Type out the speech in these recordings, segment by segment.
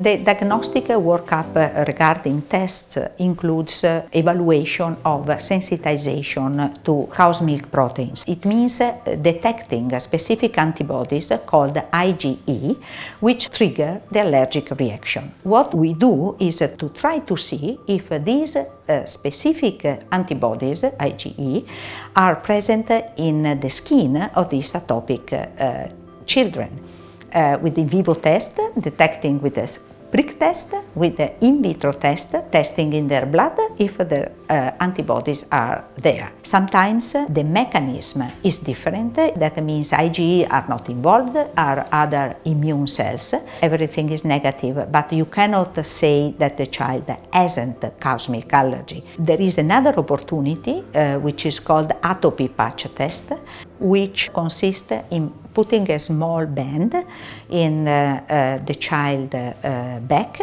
The diagnostic workup regarding tests includes evaluation of sensitization to cow's milk proteins. It means detecting specific antibodies called IgE, which trigger the allergic reaction. What we do is to try to see if these specific antibodies, IgE, are present in the skin of these atopic children. With the in vivo test, detecting with the prick test, with the in vitro test, testing in their blood if the antibodies are there. Sometimes the mechanism is different, that means IgE are not involved, are other immune cells, everything is negative, but you cannot say that the child hasn't cow's milk allergy. There is another opportunity which is called atopy patch test, which consists in putting a small band in the child's back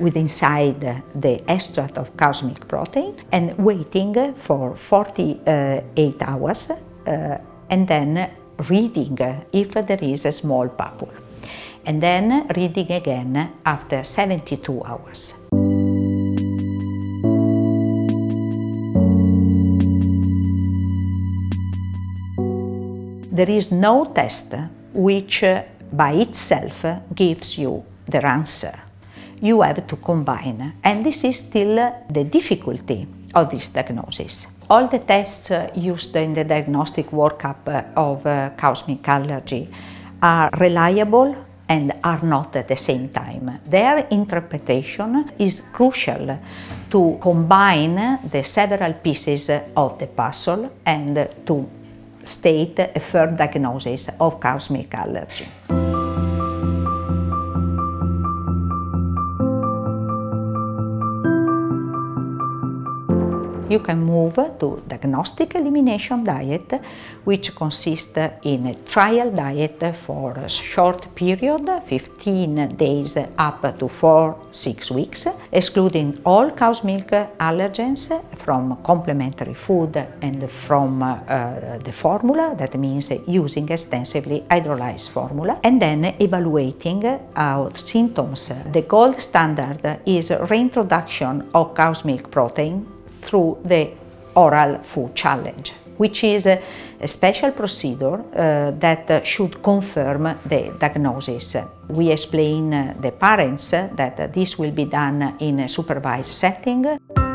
with inside the extract of cow's milk protein and waiting for 48 hours and then reading if there is a small papule, and then reading again after 72 hours. There is no test which by itself gives you the answer. You have to combine, and this is still the difficulty of this diagnosis. All the tests used in the diagnostic workup of cow's milk allergy are reliable and are not at the same time. Their interpretation is crucial to combine the several pieces of the puzzle and to state a third diagnosis of cow's milk allergy. You can move to diagnostic elimination diet, which consists in a trial diet for a short period, 15 days up to 4-6 weeks, excluding all cow's milk allergens from complementary food and from the formula, that means using extensively hydrolyzed formula, and then evaluating our symptoms. The gold standard is reintroduction of cow's milk protein through the oral food challenge, which is a special procedure that should confirm the diagnosis. We explain the parents that this will be done in a supervised setting.